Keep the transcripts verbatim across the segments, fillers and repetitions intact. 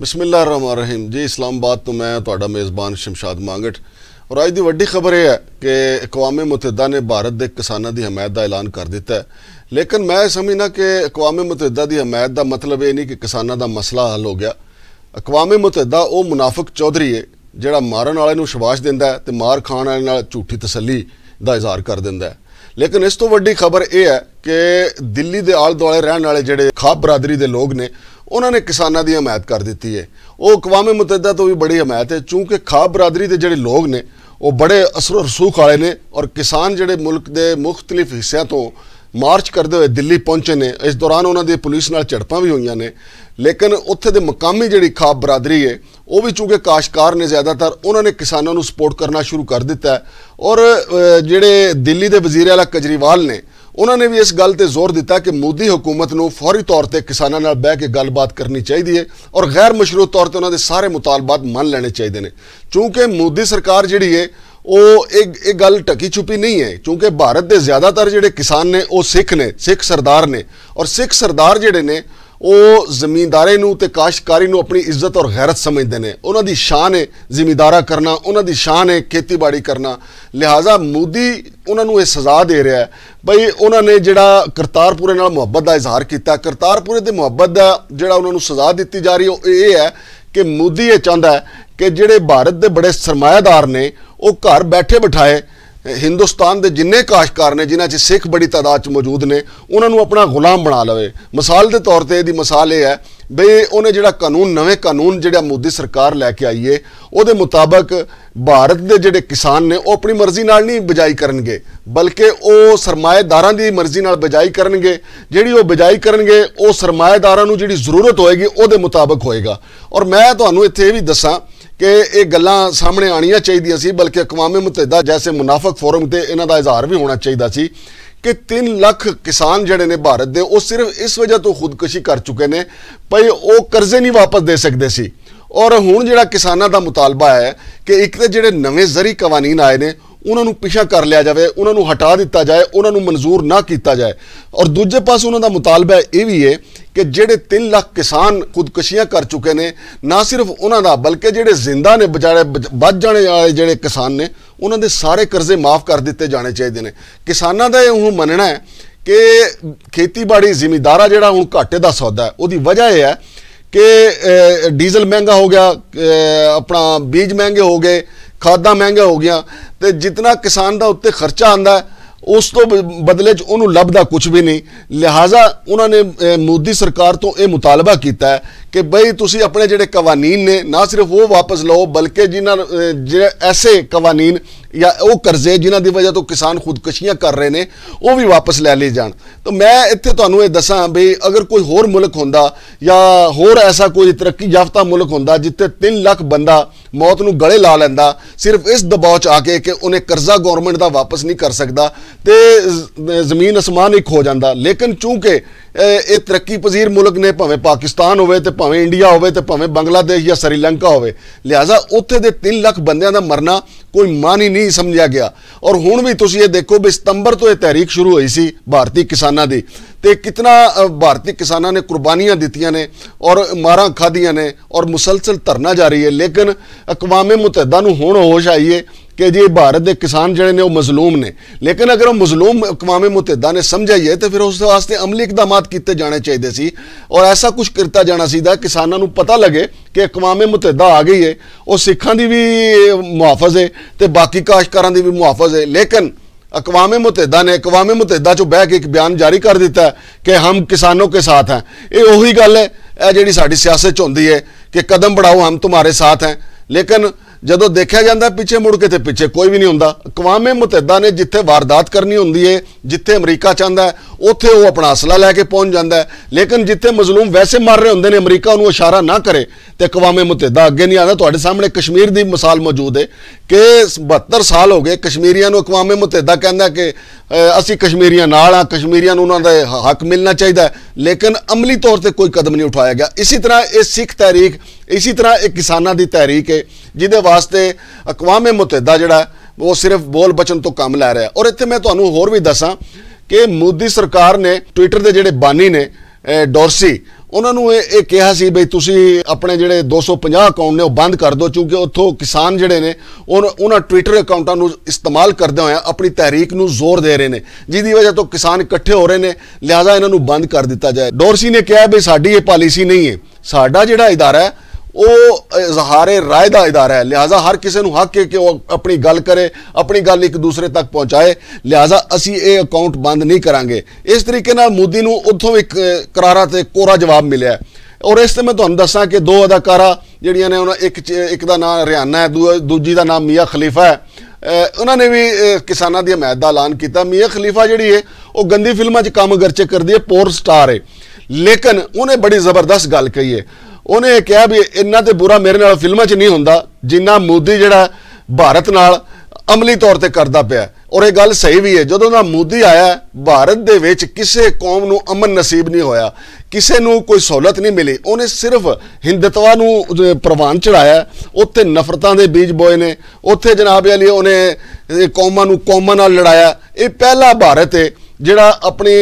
बिस्मिल्लाह रहमान रहीम जी। इस्लामाबाद तो मैं तुहाडा मेज़बान शमशाद मांगट और अज की वड्डी खबर यह है कि अक़वामे मुत्तहिदा ने भारत के किसानों की हमायत का ऐलान कर दिता है। लेकिन मैं समझना कि अक़वामे मुत्तहिदा की हमायत का मतलब ये नहीं कि किसानों का मसला हल हो गया। अक़वामे मुत्तहिदा वो मुनाफिक चौधरी है जिहड़ा मारन वाले नूं शाबाश दिंदा है ते मार खाण वाले नाल झूठी तसल्ली का इजहार कर दिंदा है। लेकिन इस तो वड्डी खबर यह है कि दिल्ली के आले दुआले रहने वाले जिहड़े खाप बरादरी के लोग ने उन्होंने किसानों की हमायत कर दी है। वो अक़वामे मुत्तहिदा तो भी बड़ी हमायत है चूँकि खाप बरादरी के जिहड़े लोग ने वो बड़े असर रसूख वाले ने और किसान जिहड़े मुल्क के मुख्तलिफ हिस्सों तो मार्च करते हुए दिल्ली पहुँचे ने। इस दौरान उन्होंने पुलिस नाल झड़पां भी हुई ने। लेकिन उत्थे दे मकामी जिहड़ी खाप बरादरी है वो भी चूँकि काश्तकार ने ज़्यादातर उन्होंने किसानों को सपोर्ट करना शुरू कर दिता है। और जिहड़े दिल्ली के वजीर आला केजरीवाल ने उन्होंने भी इस गल पर जोर दिता कि मोदी हुकूमत को फौरी तौर पर किसानों नाल बह के गलबात करनी चाहिए है और गैर मशरूत तौर पर उन्होंने सारे मुतालबात मान लेने चाहिए ने। चूँकि मोदी सरकार जिहड़ी है वो एक एक गल ढकी छुपी नहीं है क्योंकि भारत के ज़्यादातर जिहड़े किसान ने वो सिख ने, सिख सरदार ने और सिख सरदार जिहड़े ने वो जमींदारे नूं ते काश्तकारी नूं अपनी इज्जत और गैरत समझते हैं। उन्हां दी शान है जिमींदारा करना, उन्हां दी शान है खेतीबाड़ी करना। लिहाजा मोदी उन्हां नूं यह सज़ा दे रहा है भाई उन्होंने जिहड़ा करतारपुर नाल मुहब्बत का इजहार किया, करतारपुर की मुहब्बत का जिहड़ा उन्हां नूं सज़ा दी जा रही है ये है कि मोदी ये चाहता है कि जिहड़े भारत के बड़े सरमायादार ने वो घर बैठे बिठाए हिंदुस्तान के जिन्ने काश्तकार ने जिन्हें सिख बड़ी तादाद च मौजूद ने उन्होंने अपना गुलाम बना लवे। मिसाल के तौर पर मिसाल यह है बई उन्हें जिहड़ा कानून नवे कानून जिहड़ा मोदी सरकार लैके आई है वो मुताबक भारत के जिहड़े किसान ने वो अपनी मर्जी नाल नहीं बिजाई करनगे बल्कि वो सरमाएदारां दी मर्जी नाल बिजाई करनगे। जिहड़ी वो बिजाई करनगे वो सरमाएदारां नूं जिहड़ी जरूरत होएगी वो मुताबक होएगा। और मैं तुहानूं इत्थे भी दसां कि ये गल्लां सामने आनिया चाहिए सी बल्कि अक़वामे मुत्तहिदा जैसे मुनाफक फोरम ते इन्हां दा इजहार भी होना चाहिए सी कि तीन लाख किसान जिहड़े ने भारत दे वो सिर्फ इस वजह तो खुदकुशी कर चुके ने भाई वो कर्जे नहीं वापस दे सकदे सी। और हुण जिहड़ा किसानां दा मुतालबा है कि एक ते जिहड़े नवे ज़री कानून आए ने उन्होंने पिछा कर लिया जाए, उन्होंने हटा दिता जाए, उन्होंने मंजूर ना किया जाए। और दूजे पास उन्होंने मुतालबा यह भी है कि जेडे तीन लाख किसान खुदकुशियां कर चुके ने ना सिर्फ उन्होंने बल्कि जेडे जिंदा ने बेचारे बच जाने वाले जेडे किसान ने उन्होंने सारे कर्जे माफ़ कर दिते जाने चाहिए ने। किसानों का यह मनना है कि खेतीबाड़ी जिमींदारा जिहड़ा हुण घाटे का सौदा है उसकी वजह यह है कि डीजल महंगा हो गया, अपना बीज महंगे हो गए, खादा महंगा हो गया तो जितना किसान का उत्ते खर्चा आंदा है उस तो बदले च उन्होंने लभदा कुछ भी नहीं। लिहाजा उन्होंने मोदी सरकार तो ये मुतालबा किया है कि बई तुसी अपने जिहड़े कवानीन ने ना सिर्फ वो वापस लो बल्कि जिन्हां जे ऐसे कवानीन या वो कर्जे जिन्हां दी वजह तो किसान खुदकुशियां कर रहे ने वो भी वापस लै ले जान। तो मैं इत्थे तुहानूं ये दसां बई अगर कोई होर मुल्क होंदा या होर ऐसा कोई तरक्की याफ्ता मुल्क होंदा जिथे तीन लाख बंदा मौत नूं गले ला लैंदा सिर्फ इस दबाव च आके कि उन्हें कर्जा गौरमेंट दा वापस नहीं कर सकदा तो जमीन आसमान एक हो जाता। लेकिन चूँकि ये तरक्की पजीर मुल्क ने भावें पाकिस्तान होवे ते भावें इंडिया होवे ते भावें बांग्लादेश या श्रीलंका होवे लिहाजा उत्थे दे तीन लाख बंदियां दा मरना कोई मान ही नहीं समझा गया। और हुण भी तुसीं ये देखो भी सितंबर तो यह तहरीक शुरू हुई सी भारतीय किसानां दी ते कितना भारतीय किसानों ने कुर्बानियां दित्तियां ने और मारां खादियां ने और मुसलसल धरना जारी है। लेकिन अक़वामे मुत्तहिदा नूं हुण होश आई है कि जी भारत के किसान जिहड़े ने वो मजलूम ने। लेकिन अगर वो मजलूम अक़वामे मुत्तहिदा ने समझाइए तो फिर उस वास्ते अमली इकदाम किए जाने चाहिए सी और ऐसा कुछ करता जाना चाहिए किसानों को पता लगे कि अक़वामे मुत्तहिदा आ गई है और सिखां की भी मुहाफज है तो बाकी काश्तकारां की भी मुहाफज है। लेकिन अक़वामे मुत्तहिदा ने अक़वामे मुत्तहिदा चो बह के एक बयान जारी कर दिता है कि हम किसानों के साथ हैं। ये वही गल है यह जी साड़ी सियासत होंदी है कि कदम बढ़ाओ हम तुम्हारे साथ हैं लेकिन जदों देखा जाता पिछे मुड़ के तो पिछे कोई भी नहीं होंदा। अक़वामे मुत्तहिदा ने जिथे वारदात करनी होंदी है जिथे अमरीका चाहता है उत्थे वो अपना असला लैके पहुँच जाता है। लेकिन जिथे मजलूम वैसे मर रहे होंदे ने अमरीका उन्होंने इशारा ना करे तो अक़वामे मुत्तहिदा अगे नहीं आता। तुहाडे सामने कश्मीर की मिसाल मौजूद है कि बहत्तर साल हो गए कश्मीरियां नूं अक़वामे मुत्तहिदा कहंदा कि असीं कश्मीरियां नाल आ, कश्मीरियां नूं उन्हां दा हक मिलना चाहिए लेकिन अमली तौर पर कोई कदम नहीं उठाया गया। इसी तरह ये सिख तहरीक इसी तरह एक किसानों की तहरीक है जिहदे वास्ते अक़वामे मुत्तहिदा जिहड़ा वो सिर्फ बोल बचन तो काम लै रहा है। और इत्थे मैं तुहानूं होर भी दसां कि मोदी सरकार ने ट्विटर के जिहड़े बानी ने डॉर्सी उन्होंने यह कहा सी बई तुसी अपने जिहड़े दो सौ पचास अकाउंट ने बंद कर दो, क्योंकि उत्थों किसान जिहड़े ने उन्होंने ट्विटर अकाउंटा इस्तेमाल करते हुए अपनी तहरीक में जोर दे रहे हैं, जिसकी वजह तो किसान इकट्ठे हो रहे हैं, लिहाजा इन्हों बंद कर दिता जाए। डोरसी ने कहा बई साडी ये पॉलिसी नहीं है, साडा जिहड़ा इदारा है वो इजहारे राय का इदारा है, लिहाजा हर किसी को हक है कि वो अपनी गल करे, अपनी गल एक दूसरे तक पहुँचाए, लिहाजा असी ये अकाउंट बंद नहीं करांगे। इस तरीके नाल मोदी नूं उत्थों एक करारा ते कोरा जवाब मिले। और इस मैं तुहानूं दस्सां कि दो अदाकारा जिहड़ियां ने उन्हां एक एक दा नाम हरियाणा है, दूजी दा नाम मियाँ खलीफा है, उन्होंने भी किसानों की हिमायत का ऐलान किया। मियाँ खलीफा जिहड़ी है वो गंदी फिल्मां च काम गर्चे करदी है, पोर स्टार है, लेकिन उन्हें बड़ी जबरदस्त गल कही है। उन्हें कहा भी इन्ना तो बुरा मेरे नाल फिल्मां च नहीं हुंदा जिन्ना मोदी जिहड़ा भारत नाल अमली तौर पर करता पाया। और ये गल सही भी है, जदों दा मोदी आया भारत दे विच किसी कौम नूं अमन नसीब नहीं होया, किसी नूं कोई सहूलत नहीं मिली, उन्हें सिर्फ हिंदुत्वा नूं प्रवान चढ़ाया, उत्थे नफरतां दे बीज बोए ने, उत्थे जनाब अली उन्हें कौमां नूं कौमां नाल लड़ाया। ये पहला भारत है जिहड़ा अपनी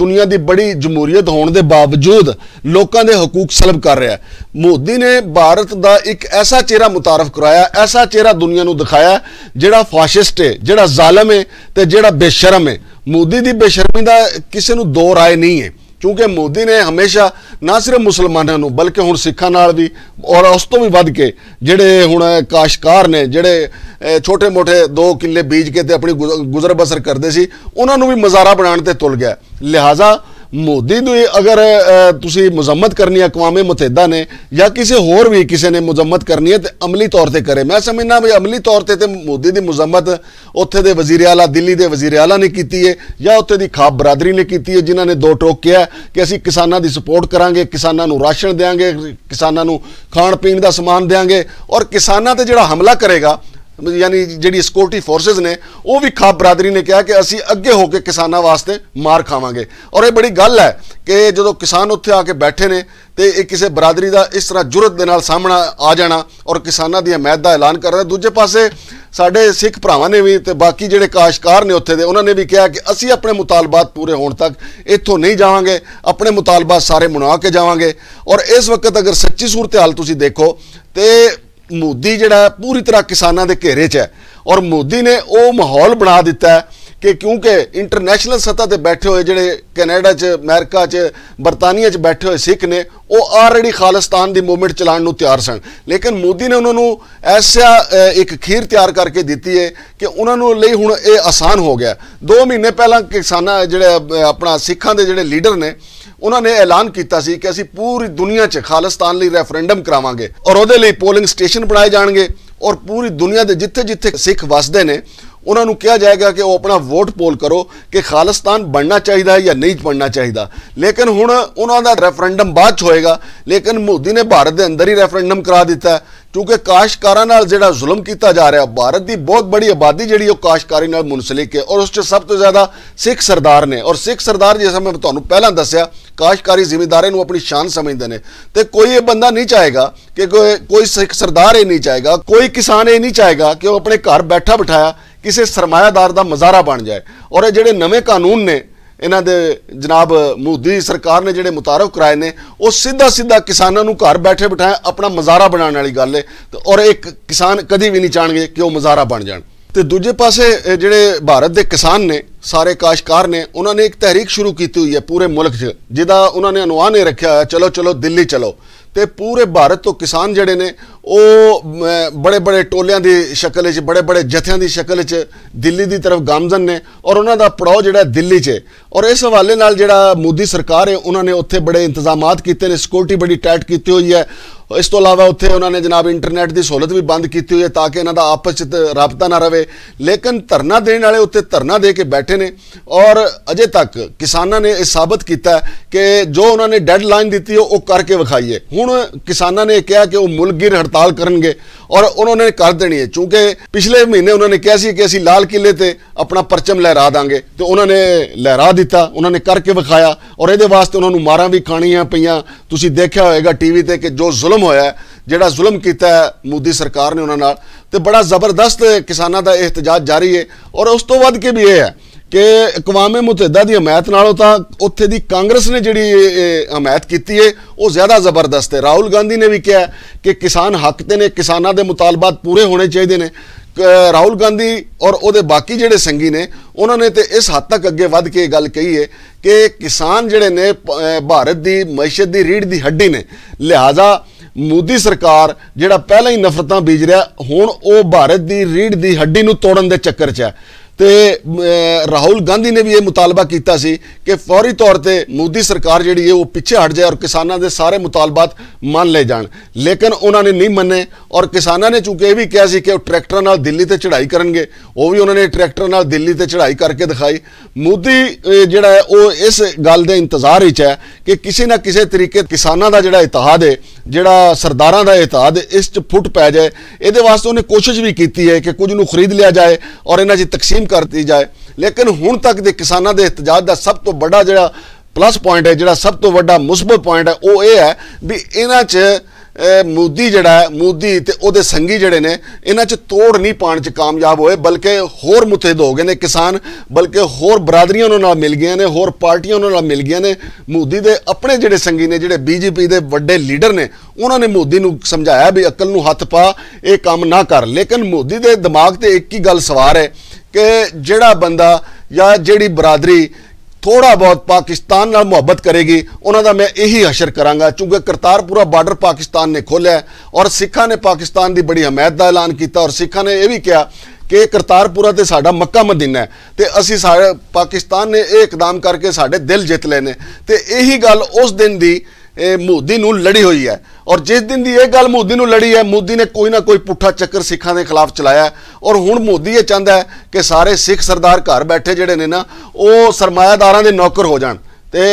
दुनिया की बड़ी जमहूरीयत होने के बावजूद लोगों के हकूक सलब कर रहा है। मोदी ने भारत का एक ऐसा चेहरा मुतारफ कराया, ऐसा चेहरा दुनिया को दिखाया जिहड़ा फाशिस्ट है, जिहड़ा जालम है तो जिहड़ा बेशरम है। मोदी की बेशर्मी का किसी को दो राय नहीं है, क्योंकि मोदी ने हमेशा ना सिर्फ मुसलमानों बल्कि हुण सिखां नाल भी और उस तो भी वध के जिहड़े हुण काशकार ने जिहड़े छोटे मोटे दो किले बीज के ते अपनी गुजर बसर करदे सी उन्होंने भी मजारा बनाने ते तुल गया। लिहाजा मोदी दी अगर तुसी मुजम्मत करनी है अकवामे मुत्तहिदा ने या किसी होर भी किसी ने मुजम्मत करनी है तो अमली तौर पर करे। मैं समझना भी अमली तौर पर तो मोदी की मुजम्मत उत्थे दे वजीर आला दिल्ली के वजीर आला ने की है या उत्थे दी खाप बरादरी ने की है, जिन्होंने दो टोक किया कि असीं किसानों की सपोर्ट करांगे, किसानों को राशन देंगे, किसानों को खाण पीण का समान देंगे। और किसानों पर जिहड़ा हमला करेगा यानी जी सिक्योरिटी फोर्सेज ने वो भी खाप बरादरी ने कहा कि असी अगे होकर किसानों वास्ते मार खावांगे। और ये बड़ी गल है कि जो किसान उत्थे आके बैठे ने तो ये किसी बरादरी का इस तरह जुरत के नाल सामना आ जाना और किसानों की हिमायत का ऐलान करना। दूजे पासे साढ़े सिख भरावां ने भी तो बाकी जिहड़े काशकार ने उत्थे दे उन्होंने भी कहा कि असी अपने मुतालबात पूरे होने तक इत्थों नहीं जावांगे, अपने मुतालबात सारे मना के जावांगे। और इस वक्त अगर सच्ची सूरत हाल तुसीं देखो तो मोदी जिहड़ा पूरी तरह किसानों के घेरे च है और मोदी ने वो माहौल बना दिता है कि क्योंकि इंटरनेशनल सतह पर बैठे हुए जिहड़े कनाडा च अमेरिका च बरतानिया च बैठे हुए सिख ने वो ऑलरेडी खालिस्तान की मूवमेंट चलाने को तैयार सन, लेकिन मोदी ने उन्होंने ऐसा एक खीर तैयार करके दी है कि उन्होंने लिए हुण ये आसान हो गया। दो महीने पहला किसान जिहड़े अपना सिखां दे जिहड़े लीडर ने उन्होंने ऐलान किया कि असी पूरी दुनिया च खालिस्तान लिए रैफरेंडम करावांगे और उहदे लिए पोलिंग स्टेशन बनाए जाएंगे और पूरी दुनिया के जिथे जिथे सिख वसदे ने उन्होंने कहा जाएगा कि वो अपना वोट पोल करो कि खालिस्तान बनना चाहिए या नहीं बनना चाहिए। लेकिन हुण उन्होंने रैफरेंडम बाद च होएगा, लेकिन मोदी ने भारत के अंदर ही रैफरेंडम करा दिता है क्योंकि काशकारां नाल जिहड़ा जुल्म किया जा रहा है। भारत की बहुत बड़ी आबादी जिहड़ी वो काशकारी नाल मुंसलिक है और उस च सब तो ज़्यादा सिख सरदार ने और सिख सरदार जैसा मैं तुहानूं पहलां दस्सिया काशकारी जिम्मेदारी नूं अपनी शान समझते हैं। तो कोई ये बंदा नहीं चाहेगा कि कोई कोई सिख सरदार ये नहीं चाहेगा, कोई किसान ये नहीं चाहेगा कि वो अपने घर बैठा बिठाया किसी सरमायादार का मजारा बन जाए। और ये जिहड़े नवे कानून ने इन्हां दे जनाब मोदी सरकार ने जिहड़े मुतारफ कराए ने वो सीधा सीधा किसानों को घर बैठे बिठाए अपना मजारा बनाने वाली गल है और एक किसान कभी भी नहीं चाहणगे कि वो मजारा बन जाए। तो दूजे पासे जिहड़े भारत के किसान ने सारे काशकार ने उन्होंने एक तहरीक शुरू की हुई है पूरे मुल्क च जिहदा उन्होंने अनुमान ये रखा है चलो चलो दिल्ली चलो। तो पूरे भारत तो किसान जड़े ने वो बड़े बड़े टोलियां दी शक्ल च बड़े बड़े जत्थियां दी शक्ल च दिल्ली की तरफ गामजन ने और उन्हों का पड़ाव जोड़ा दिल्ली च। और इस हवाले नाल जिहड़ा मोदी सरकार है उन्होंने उत्थे बड़े इंतजाम किए ने, सिक्योरिटी बड़ी टाइट की हुई है। इस तो अलावा उत्थे उन्होंने जनाब इंटरनेट की सहूलत भी बंद की हुई है ताकि इन्हों का आपस रबता ना रहे। लेकिन धरना देने वाले उत्थे धरना दे के बैठे ने और अजे तक किसानों ने यह साबित किया कि जो उन्होंने डेडलाइन दी है वो करके विखाई है। हुण किसानों ने कहा कि वो मुल्कगिर हड़ताल करेंगे और उन्होंने कर देनी है क्योंकि पिछले महीने उन्होंने कहा सी कि असी लाल किले ते अपना परचम लहरा देंगे तो उन्होंने लहरा दिता, उन्होंने करके विखाया। और ये वास्ते उन्होंने मारा भी खाणियां पईयां, तुसीं देखा होएगा टीवी ते कि जो जुल्म होया जिहड़ा जुल्म किया मोदी सरकार ने उन्होंने, तो बड़ा जबरदस्त किसानों का एहतजाज जारी है। और उस तो वध के भी यह है कि अक़वामे मुत्तहिदा की हमायत नालों तो उत्थे दी कांग्रेस ने जिहड़ी हमायत की है वह ज़्यादा जबरदस्त है। राहुल गांधी ने भी कहा कि किसान हक ते ने, किसानों के मुतालबात पूरे होने चाहिए ने। राहुल गांधी और उहदे बाकी जिहड़े संगी ने उन्होंने तो इस हद तक अगे वध के गल कही है कि किसान जिहड़े ने भारत की मईशत की रीढ़ की हड्डी ने, लिहाजा मोदी सरकार जिहड़ा पहले ही नफरतां बीज रहा हुण वह भारत की रीढ़ की हड्डी नूं तोड़न दे चक्कर च है। तो राहुल गांधी ने भी ये मुतालबा किया कि फौरी तौर पर मोदी सरकार जिहड़ी है वो पीछे हट जाए और किसानों के सारे मुतालबात मान ले जाए, लेकिन उन्होंने नहीं मने। और किसानों ने चूंकि यह भी कहा कि वह ट्रैक्टर नाल दिल्ली ते चढ़ाई करेंगे, वो भी उन्होंने ट्रैक्टर नाल दिल्ली ते चढ़ाई करके दिखाई। मोदी जिहड़ा है वो इस गल के इंतजार विच है कि किसी ना किसी तरीके किसानों का जिहड़ा इतिहाद है, जिहड़ा सरदारां दा इतिहाद, इस च फुट पै जाए। इहदे वास्ते उन्हें कोशिश भी की है कि कुछ नूं खरीद लिया जाए और इन्हां दी तकसीम कर दी जाए, लेकिन हुण तक दे किसानां दे एहतजाज दा सब तो बड़ा जिहड़ा प्लस पॉइंट है, जिहड़ा सब तो बड़ा मुसबत पॉइंट है, वो ये है भी इन्हां च मोदी जिहड़ा है, मोदी ते उहदे संगी जिहड़े ने इन्हां च तोड़ नहीं पाउण च कामयाब होए, बल्कि होर मुतहद हो गए ने किसान, बल्कि होर बरादरियां उन्हां नाल मिल गईयां ने, होर पार्टियां उन्हां नाल मिल गईयां ने। मोदी दे अपने जिहड़े संगी ने, जिहड़े बीजेपी दे वड्डे लीडर ने, उन्होंने मोदी नूं समझाया भी अकल नूं हथ पा, ये काम ना कर। लेकिन मोदी दे दिमाग ते एक ही गल सवार है कि जिहड़ा बंदा या जिहड़ी बरादरी थोड़ा बहुत पाकिस्तान नाल मुहब्बत करेगी उन्हां दा मैं यही हशर करांगा। चूँकि करतारपुरा बार्डर पाकिस्तान ने खोलिया और सिखा ने पाकिस्तान की बड़ी हमायत का ऐलान किया और सिखा ने यह भी कहा कि करतारपुरा तो साडा मक्का मदीना है, तो असी सा पाकिस्तान ने यह इकदाम करके साडे दिल जित ले ने। तो यही गल उस दिन की मोदी नूं लड़ी हुई है और जिस दिन की यह गल मोदी नूं लड़ी है, मोदी ने कोई ना कोई पुठा चक्कर सिखा के खिलाफ चलाया है। और हुण मोदी ये चाहता है कि सारे सिख सरदार घर बैठे जिहड़े ने ना वो सरमायादारां दे नौकर हो जाण। ते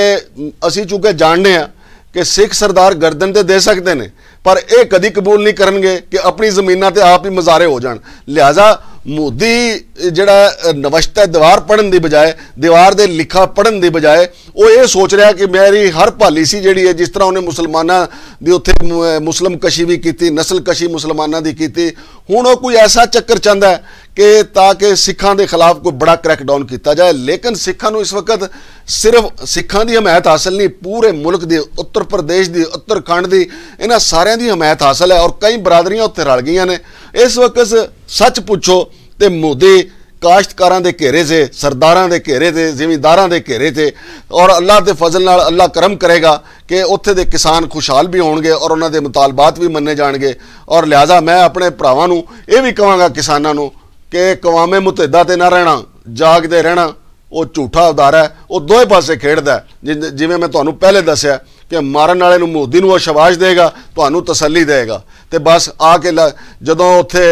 असी चूँकि जानते हैं कि सिख सरदार गर्दन तो दे सकते हैं पर यह कभी कबूल नहीं करेंगे कि अपनी जमीनां ते आप ही मजारे हो जाण। लिहाजा मोदी जिहड़ा नवशता दीवार पढ़न की बजाय, दीवार दे लिखा पढ़न की बजाय, वो ये सोच रहा कि मेरी हर पॉलिसी जिहड़ी है, जिस तरह उन्हें मुसलमानों की उत्थे मुस्लिम कशी भी की, नस्ल कशी मुसलमानों की की, हुण वो कोई ऐसा चक्कर चाहता है कि ताकि सिखा के खिलाफ कोई बड़ा क्रैकडाउन किया जाए। लेकिन सिखा इस वक्त सिर्फ सिखा की हमायत हासिल नहीं, पूरे मुल्क की, उत्तर प्रदेश की, उत्तराखंड की, इन्हां सारियां की हमायत हासिल है और कई बरादरियां उत्थे रल गईयां ने। इस वक्त सच पुछो तो मोदी काश्तकारां दे घेरे से, सरदारां दे घेरे से, जिमींदारां दे घेरे से, और अल्लाह के फजल नाल अल्लाह करम करेगा कि उत्थे दे किसान खुशहाल भी होणगे और उन्हां दे मुतालबात भी मन्ने जाणगे। और लिहाजा मैं अपने भरावां नूं यह भी कहांगा किसानां नूं कि कवामे मुतहदा ते ना रहना, जागदे रहना। वो झूठा उदारा है, वो दोए पासे खेडदा है। जि जिवें मैं तुहानूं पहले दस्सिया कि मारन वाले नूं मोदी नूं शाबाश देगा, तुहानूं तसल्ली देगा, तो बस आके ला जदों उत्थे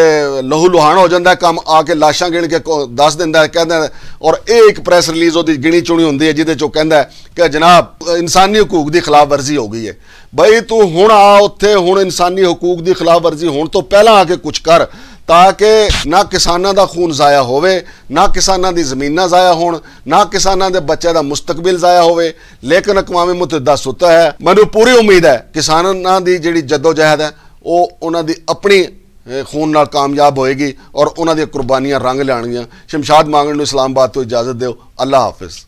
लहू लुहान हो जाता है काम, आके लाशां गिण के दस दिंदा है, कहंदा है। और ये एक प्रैस रिलीज़ उहदी गिणी चुनी हुंदी है जिहदे चो कहंदा है कि जनाब इंसानी हकूक की खिलाफ वर्जी हो गई है। बई तू हुण आ उत्थे, हुण इंसानी हकूक की खिलाफ वर्जी होण तो पहलां आके कुछ कर, ताकि ना किसानों का खून ज़ाया होवे, ना किसानों की जमीना ज़ाया होण, ना किसानों के बच्चे का मुस्तकबिल ज़ाया होवे। लेकिन अक़वामे मुत्तहिदा सुता है, मैनूं पूरी उम्मीद है किसानों की जिहड़ी जद्दोजहद है वो उन्हां दी अपनी खून नाल कामयाब होएगी और उन्हां दी कुर्बानियां रंग लाउणगीयां। शमशाद मांगण नूं इस्लामाबाद तो इजाज़त दिओ। अल्लाह हाफिज़।